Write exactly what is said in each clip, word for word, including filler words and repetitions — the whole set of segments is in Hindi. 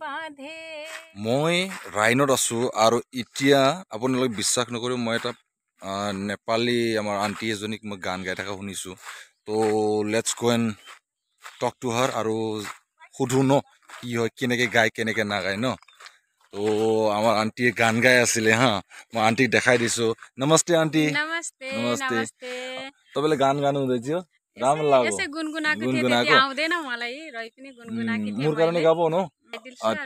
बाधे মই রাইনড আছো আর ইতিয়া আপোনালোক বিশ্বাস নকৰি মই এটা নেপালি আমাৰ আন্টি এজনীক মই গান গাই থকা শুনিছো তো let's go and talk to her আৰু সুধু ন কি হয় কেনেকে গায় কেনেকে না গায় ন তো আমাৰ আন্টিয়ে গান গাই আছিল হা মই আন্টিক দেখাই দিছো নমস্তে আন্টি নমস্তে নমস্তে তবেলে গান গানো দেখিও राम लागो ऐसे गुनगुना के गुनगुना के आउँदैन मलाई रही पनि गुनगुना के मोर कारणे गाबो न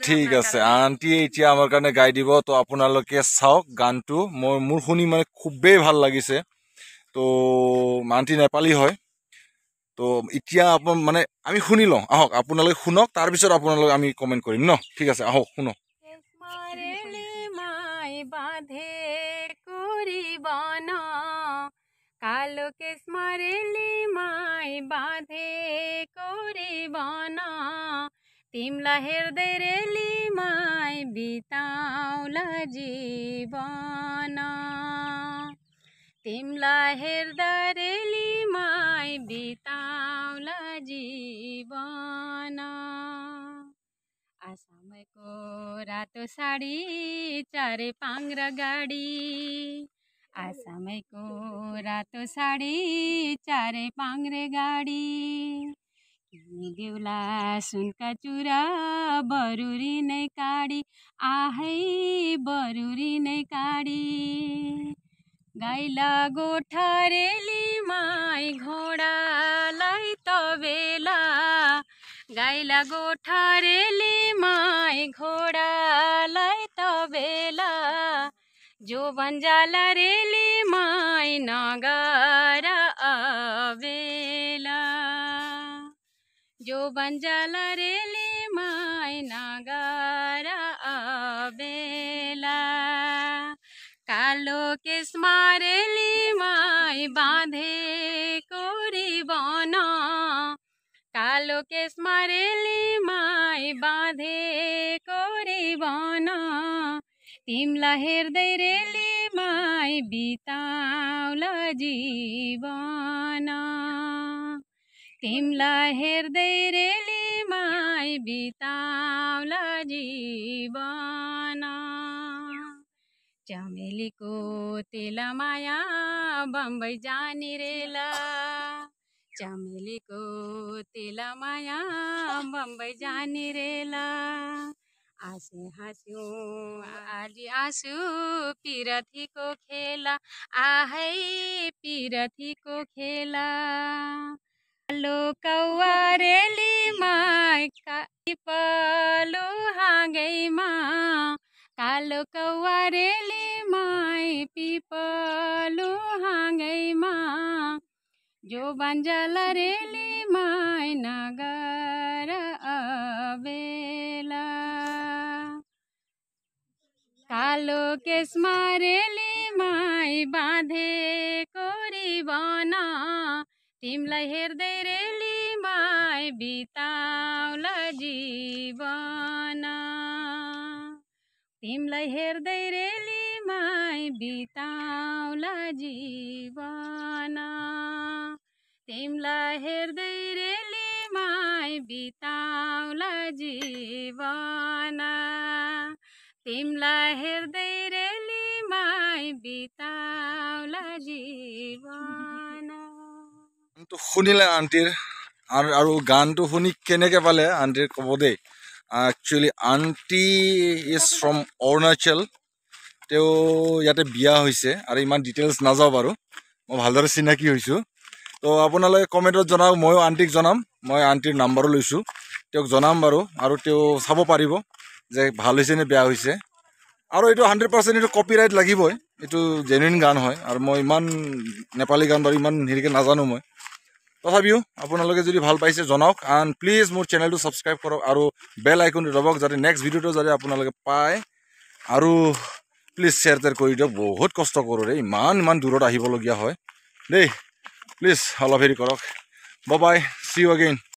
ठीक আছে আন্টি এতিয়া আমার কারণে গাই দিব তো আপোনালোকে চাওক গানটো মোর মোর শুনি মানে খুবই ভাল লাগিছে তো আন্টি নেপালি হয় তো এতিয়া আপন মানে আমি শুনি লও আহক আপোনালোকে শুনক তার পিছত আপোনালোকে আমি কমেন্ট কৰিম ন ঠিক আছে আহক শুনো মারেলি মাই বাঁধে করিবানা कालो केस मरेली माई बाधे कोरी बना तिमला हृदय रेली माई बिताउला जीवन तिमला हृदय रेली माई बिताउला जीवन आसामको रातो साडी चारे पांगरा गाडी आसामको रातो साडी चारे पांगरे गाडी किनी देउला सुनका चुरा बरुरी नै काडी आहै बरुरी नै काडी गाइला गोठरेली माई घोडा लाई तबेला गाइला गोठरेली माई घोडा लाई तबेला जो बंजाला रेली माई नगारा अवेला जो बंजाला रेली माई नगारा अवेला कालो केसमा रेली माई बाँधे कोरी बना कालो केसमा रेली माई बाँधे कोरी बना तिमला हृदय रेली माई बिताउला जीवन तिमला हृदय रेली माई बिताउला जीवन चमेली को तेला माया बम्बई जानी रेला चमेली को तेला माया बम्बई जानी रेला आसे हाँसू आज आँसू पीरथी को खेला आहै पीरथी को खेला कालो कौआ रेली माई पालो हांगई माँ कालो कौआ रेली माई पीपालो हांगई माँ जो बंजाला रेली माई नगर अवेला कालो केसमा रेली माई बाँधे कोरी बना तिमलाई हेर्दै रेली माई बिताउला जीवन तिमलाई हेर्दै रेली माई बिताउला जीवन तिमलाई हेर्दै रेली माई बिताउला जीवन तिमला हृदय रेली माई बिताउला जीवन तो सुनिले आंटीर आर आरो गान तो सुनि केनेके पाले आंटीर कब दे actually aunty is from Arunachal ते याते बिया होइसे आरो इमान डिटेल्स ना जाओ बारो म भालदर सिनाकी होइसु तो आपनाले कमेन्टत जनाउ मय आंटीक जनाम मय आंटीर नम्बर लइसु तेक जनाम बारो आरो ते साबो पारिबो जे ভাল হৈছে নে বেয়া হৈছে আৰু এটো one hundred percent এটো কপিৰাইট লাগিবই এটো জেনুইন গান হয় আৰু মই ইমান নেপালী গান বৰ ইমান হেৰিকে নাজানো মই তথাপিও আপোনালোকে যদি ভাল পাইছে জনাওক এন্ড প্লিজ মোৰ চেনেলটো সাবস্ক্রাইব কৰক আৰু বেল আইকনটো দবাওক যাতে নেক্সট ভিডিওটো যাতে আপোনালোকে পায় আৰু প্লিজ শেয়ার তৰ কৰি দিয়ক বহুত কষ্ট কৰো ৰে ইমান ইমান দূৰত আহিব লগিয়া হয় দেই প্লিজ অলপ হেৰি কৰক bye bye see you again